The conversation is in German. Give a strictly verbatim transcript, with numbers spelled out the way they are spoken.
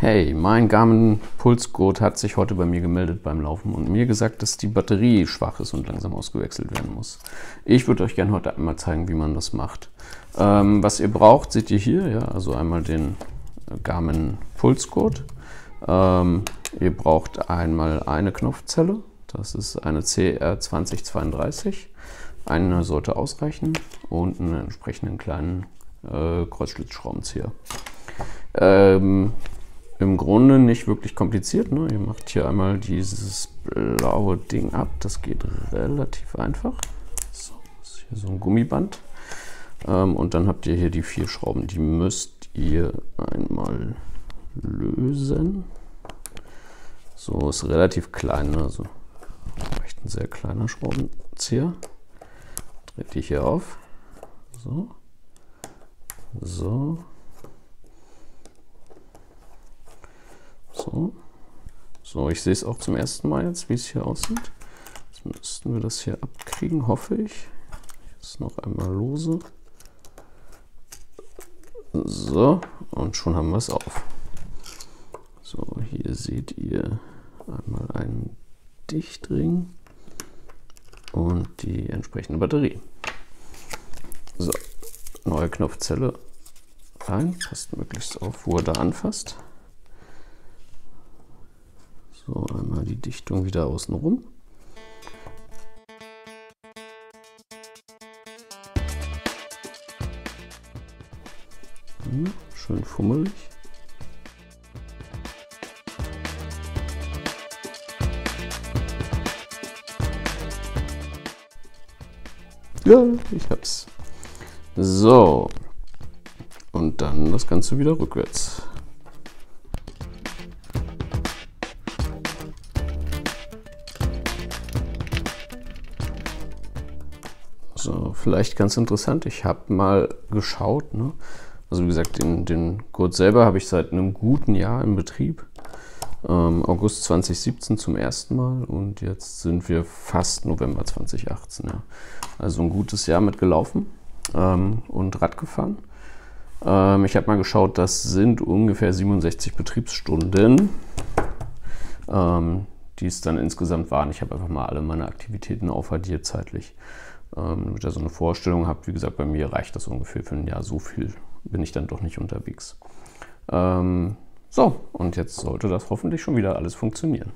Hey, mein Garmin Pulsgurt hat sich heute bei mir gemeldet beim Laufen und mir gesagt, dass die Batterie schwach ist und langsam ausgewechselt werden muss. Ich würde euch gerne heute einmal zeigen, wie man das macht. Ähm, was ihr braucht, seht ihr hier. Ja, also einmal den Garmin Pulsgurt. Ähm, ihr braucht einmal eine Knopfzelle. Das ist eine C R zwanzig zweiunddreißig. Eine sollte ausreichen und einen entsprechenden kleinen äh, Kreuzschlitzschraubenzieher. Ähm, Im Grunde nicht wirklich kompliziert, ne? Ihr macht hier einmal dieses blaue Ding ab. Das geht relativ einfach. So, ist hier so ein Gummiband. Ähm, und dann habt ihr hier die vier Schrauben. Die müsst ihr einmal lösen. So, ist relativ klein, ne? Also recht ein sehr kleiner Schraubenzieher. Dreht die hier auf. So. So. So. So, ich sehe es auch zum ersten Mal jetzt, wie es hier aussieht. Jetzt müssten wir das hier abkriegen, hoffe ich. Jetzt noch einmal lose. So, und schon haben wir es auf. So, hier seht ihr einmal einen Dichtring und die entsprechende Batterie. So, neue Knopfzelle rein. Passt möglichst auf, wo er da anfasst. So, einmal die Dichtung wieder außen rum. Hm, schön fummelig. Ja, ich hab's. So. Und dann das Ganze wieder rückwärts. So, vielleicht ganz interessant, ich habe mal geschaut, ne? Also wie gesagt, den, den Gurt selber habe ich seit einem guten Jahr im Betrieb, ähm, August zweitausendsiebzehn zum ersten Mal und jetzt sind wir fast November zweitausendachtzehn, ja. Also ein gutes Jahr mitgelaufen ähm, und Rad gefahren. Ähm, ich habe mal geschaut, das sind ungefähr siebenundsechzig Betriebsstunden, ähm, die es dann insgesamt waren. Ich habe einfach mal alle meine Aktivitäten aufaddiert zeitlich. Ähm, damit ihr so eine Vorstellung habt, wie gesagt, bei mir reicht das ungefähr für ein Jahr. So viel bin ich dann doch nicht unterwegs. Ähm, so, und jetzt sollte das hoffentlich schon wieder alles funktionieren.